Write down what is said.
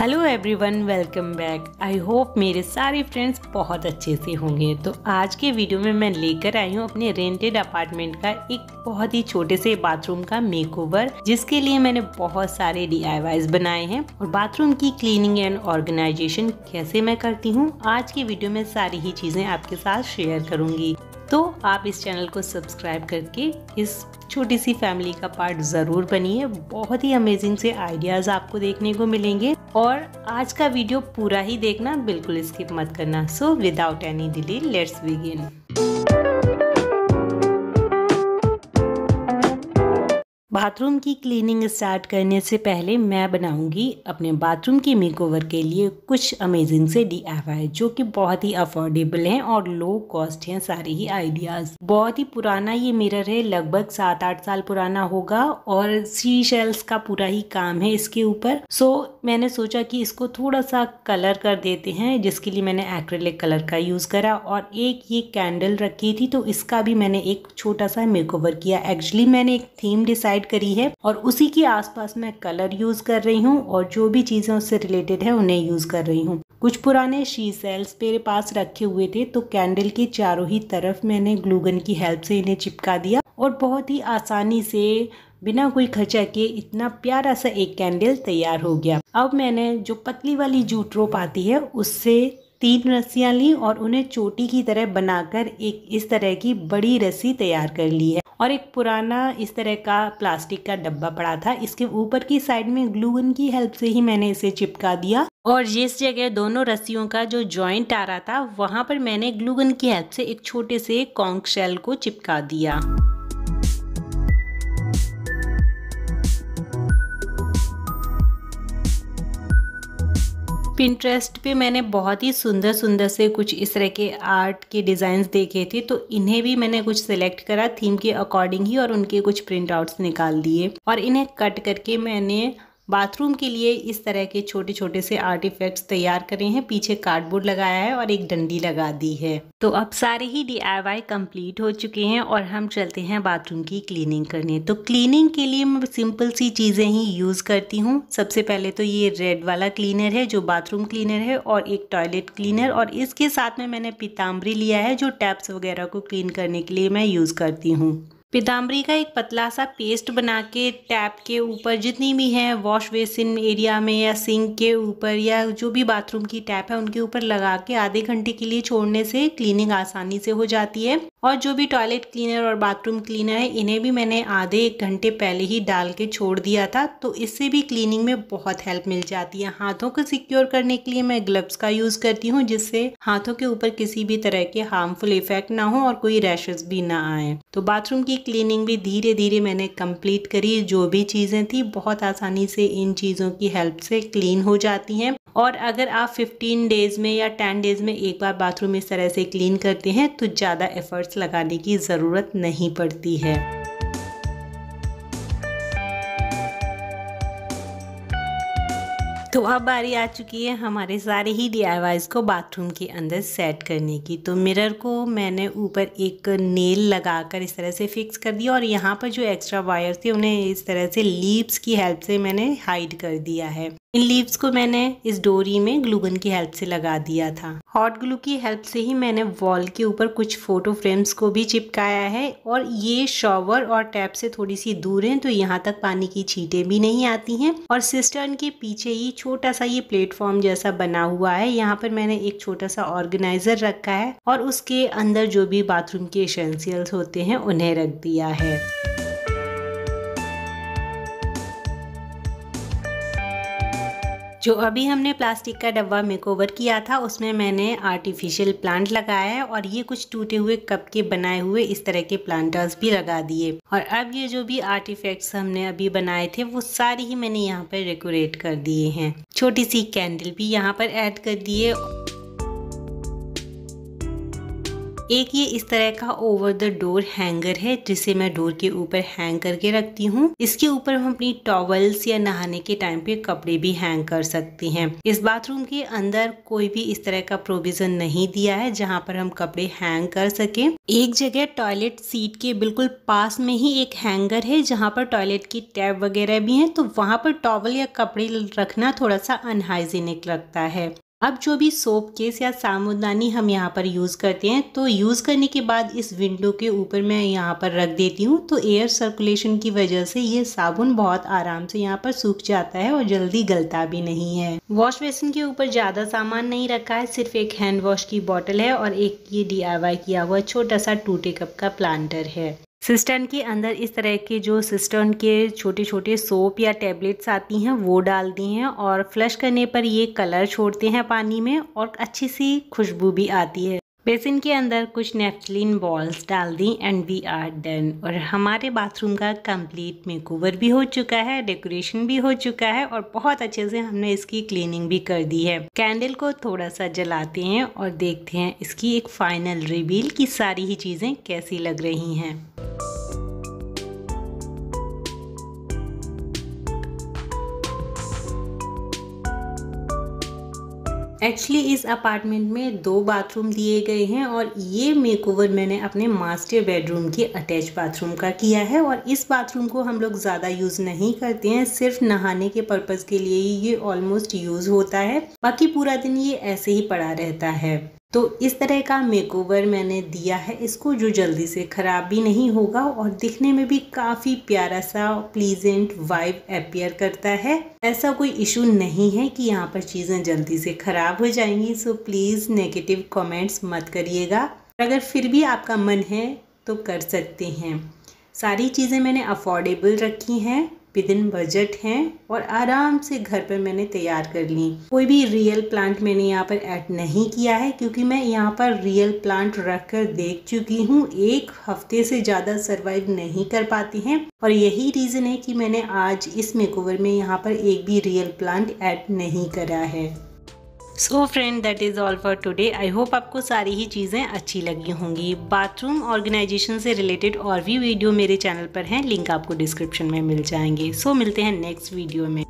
Hello everyone, welcome back. I hope मेरे सारे friends बहुत अच्छे से होंगे। तो आज के वीडियो में मैं लेकर आई हूँ अपने रेंटेड अपार्टमेंट का एक बहुत ही छोटे से बाथरूम का मेकओवर, जिसके लिए मैंने बहुत सारे DIYs बनाए हैं और बाथरूम की क्लीनिंग एंड ऑर्गेनाइजेशन कैसे मैं करती हूँ आज की वीडियो में सारी ही चीज़ें आपके साथ शेयर करूँगी। तो आप इस चैनल को सब्सक्राइब करके इस छोटी सी फैमिली का पार्ट ज़रूर बनिए। बहुत ही अमेजिंग से आइडियाज़ आपको देखने को मिलेंगे और आज का वीडियो पूरा ही देखना, बिल्कुल स्किप मत करना। So without any delay let's begin. Bathroom की क्लीनिंग स्टार्ट करने से पहले मैं बनाऊंगी अपने बाथरूम के मेकओवर के लिए कुछ अमेजिंग से DIY, जो कि बहुत ही अफोर्डेबल हैं और लो कॉस्ट हैं सारे ही आइडियाज़। बहुत ही पुराना ये मिरर है, लगभग 7-8 साल पुराना होगा और सी शेल्स का पूरा ही काम है इसके ऊपर। सो मैंने सोचा कि इसको थोड़ा सा कलर कर देते हैं, जिसके लिए मैंने एक्रेलिक कलर का यूज़ करा और एक ये कैंडल रखी थी, तो इसका भी मैंने एक छोटा सा मेकओवर किया। एक्चुअली मैंने एक थीम डिसाइड करी है और उसी के आसपास मैं कलर यूज कर रही हूँ और जो भी चीजें उससे रिलेटेड है उन्हें यूज कर रही हूँ। कुछ पुराने शी सेल्स मेरे पास रखे हुए थे, तो कैंडल के चारों ही तरफ मैंने ग्लूगन की हेल्प से इन्हें चिपका दिया और बहुत ही आसानी से बिना कोई खर्चा किए इतना प्यारा सा एक कैंडल तैयार हो गया। अब मैंने जो पतली वाली जूट रोप आती है उससे 3 रस्सियाँ ली और उन्हें चोटी की तरह बनाकर एक इस तरह की बड़ी रस्सी तैयार कर ली है और एक पुराना इस तरह का प्लास्टिक का डब्बा पड़ा था, इसके ऊपर की साइड में ग्लूगन की हेल्प से ही मैंने इसे चिपका दिया और जिस जगह दोनों रस्सियों का जो जॉइंट आ रहा था वहाँ पर मैंने ग्लूगन की हेल्प से एक छोटे से कॉन्क शेल को चिपका दिया। पिंटरेस्ट पे मैंने बहुत ही सुंदर सुंदर से कुछ इस तरह के आर्ट के डिज़ाइंस देखे थे, तो इन्हें भी मैंने कुछ सेलेक्ट करा थीम के अकॉर्डिंग ही और उनके कुछ प्रिंट आउट्स निकाल दिए और इन्हें कट करके मैंने बाथरूम के लिए इस तरह के छोटे छोटे से आर्टिफैक्ट्स तैयार करे हैं। पीछे कार्डबोर्ड लगाया है और एक डंडी लगा दी है। तो अब सारे ही DIY कंप्लीट हो चुके हैं और हम चलते हैं बाथरूम की क्लीनिंग करने। तो क्लीनिंग के लिए मैं सिंपल सी चीज़ें ही यूज़ करती हूँ। सबसे पहले तो ये रेड वाला क्लीनर है जो बाथरूम क्लीनर है और एक टॉयलेट क्लीनर और इसके साथ में मैंने पीताम्बरी लिया है जो टैप्स वगैरह को क्लीन करने के लिए मैं यूज़ करती हूँ। पीताम्बरी का एक पतला सा पेस्ट बना के टैप के ऊपर जितनी भी है वॉश बेसिन एरिया में या सिंक के ऊपर या जो भी बाथरूम की टैप है उनके ऊपर लगा के आधे घंटे के लिए छोड़ने से क्लीनिंग आसानी से हो जाती है। और जो भी टॉयलेट क्लीनर और बाथरूम क्लीनर है इन्हें भी मैंने आधे 1 घंटे पहले ही डाल के छोड़ दिया था, तो इससे भी क्लीनिंग में बहुत हेल्प मिल जाती है। हाथों को सिक्योर करने के लिए मैं ग्लव्स का यूज़ करती हूँ, जिससे हाथों के ऊपर किसी भी तरह के हार्मफुल इफेक्ट ना हो और कोई रैशेस भी ना आए। तो बाथरूम की क्लीनिंग भी धीरे धीरे मैंने कंप्लीट करी। जो भी चीज़ें थी बहुत आसानी से इन चीज़ों की हेल्प से क्लीन हो जाती हैं और अगर आप 15 डेज़ में या 10 डेज़ में एक बार बाथरूम इस तरह से क्लीन करते हैं तो ज़्यादा एफर्ट्स लगाने की ज़रूरत नहीं पड़ती है। तो अब बारी आ चुकी है हमारे सारे ही DIYs को बाथरूम के अंदर सेट करने की। तो मिरर को मैंने ऊपर एक नेल लगाकर इस तरह से फिक्स कर दिया और यहाँ पर जो एक्स्ट्रा वायर थे उन्हें इस तरह से लीव्स की हेल्प से मैंने हाइड कर दिया है। इन लीव्स को मैंने इस डोरी में ग्लूगन की हेल्प से लगा दिया था। हॉट ग्लू की हेल्प से ही मैंने वॉल के ऊपर कुछ फोटो फ्रेम्स को भी चिपकाया है और ये शॉवर और टैप से थोड़ी सी दूर है तो यहाँ तक पानी की छींटें भी नहीं आती हैं और सिस्टर्न के पीछे ही छोटा सा ये प्लेटफॉर्म जैसा बना हुआ है। यहाँ पर मैंने एक छोटा सा ऑर्गेनाइजर रखा है और उसके अंदर जो भी बाथरूम के एसेंशियल्स होते हैं उन्हें रख दिया है। जो अभी हमने प्लास्टिक का डब्बा मेकओवर किया था उसमें मैंने आर्टिफिशियल प्लांट लगाया है और ये कुछ टूटे हुए कप के बनाए हुए इस तरह के प्लांटर्स भी लगा दिए और अब ये जो भी आर्टिफैक्ट्स हमने अभी बनाए थे वो सारी ही मैंने यहाँ पर डेकोरेट कर दिए हैं। छोटी सी कैंडल भी यहाँ पर ऐड कर दिए एक ये इस तरह का ओवर द डोर हैंगर है जिसे मैं डोर के ऊपर हैंग करके रखती हूँ। इसके ऊपर हम अपनी टॉवल्स या नहाने के टाइम पे कपड़े भी हैंग कर सकती हैं। इस बाथरूम के अंदर कोई भी इस तरह का प्रोविजन नहीं दिया है जहाँ पर हम कपड़े हैंग कर सके। एक जगह टॉयलेट सीट के बिल्कुल पास में ही एक हैंगर है जहाँ पर टॉयलेट की टैब वगैरह भी है, तो वहाँ पर टॉवल या कपड़े रखना थोड़ा सा अनहाइजीनिक लगता है। अब जो भी सोप केस या साबुदानी हम यहाँ पर यूज़ करते हैं, तो यूज़ करने के बाद इस विंडो के ऊपर मैं यहाँ पर रख देती हूँ, तो एयर सर्कुलेशन की वजह से ये साबुन बहुत आराम से यहाँ पर सूख जाता है और जल्दी गलता भी नहीं है। वॉश बेसिन के ऊपर ज़्यादा सामान नहीं रखा है, सिर्फ एक हैंड वॉश की बॉटल है और एक ये DIY किया हुआ छोटा सा टूटे कप का प्लांटर है। सिस्टर्न के अंदर इस तरह के जो सिस्टर्न के छोटे छोटे सोप या टैबलेट्स आती हैं वो डाल दी हैं और फ्लश करने पर ये कलर छोड़ते हैं पानी में और अच्छी सी खुशबू भी आती है। बेसिन के अंदर कुछ नेफ्टलिन बॉल्स डाल दी एंड वी आर डन। और हमारे बाथरूम का कंप्लीट मेकओवर भी हो चुका है, डेकोरेशन भी हो चुका है और बहुत अच्छे से हमने इसकी क्लीनिंग भी कर दी है। कैंडल को थोड़ा सा जलाते हैं और देखते हैं इसकी एक फाइनल रिवील की सारी ही चीज़ें कैसी लग रही हैं। एक्चुअली इस अपार्टमेंट में 2 बाथरूम दिए गए हैं और ये मेकओवर मैंने अपने मास्टर बेडरूम के अटैच बाथरूम का किया है। और इस बाथरूम को हम लोग ज़्यादा यूज़ नहीं करते हैं, सिर्फ नहाने के पर्पज़ के लिए ही ये ऑलमोस्ट यूज़ होता है, बाकी पूरा दिन ये ऐसे ही पड़ा रहता है। तो इस तरह का मेकओवर मैंने दिया है इसको, जो जल्दी से ख़राब भी नहीं होगा और दिखने में भी काफ़ी प्यारा सा प्लीजेंट वाइब अपीयर करता है। ऐसा कोई इशू नहीं है कि यहाँ पर चीज़ें जल्दी से ख़राब हो जाएंगी, सो प्लीज़ नेगेटिव कमेंट्स मत करिएगा। अगर फिर भी आपका मन है तो कर सकते हैं। सारी चीज़ें मैंने अफोर्डेबल रखी हैं, विदिन बजट हैं और आराम से घर पर मैंने तैयार कर ली। कोई भी रियल प्लांट मैंने यहाँ पर ऐड नहीं किया है क्योंकि मैं यहाँ पर रियल प्लांट रख कर देख चुकी हूँ, 1 हफ्ते से ज़्यादा सर्वाइव नहीं कर पाती हैं और यही रीज़न है कि मैंने आज इस मेकओवर में यहाँ पर एक भी रियल प्लांट ऐड नहीं करा है। So friend that is all for today. I hope आपको सारी ही चीज़ें अच्छी लगी होंगी। बाथरूम ऑर्गेनाइजेशन से रिलेटेड और भी वीडियो मेरे चैनल पर हैं, लिंक आपको डिस्क्रिप्शन में मिल जाएंगे। सो मिलते हैं नेक्स्ट वीडियो में।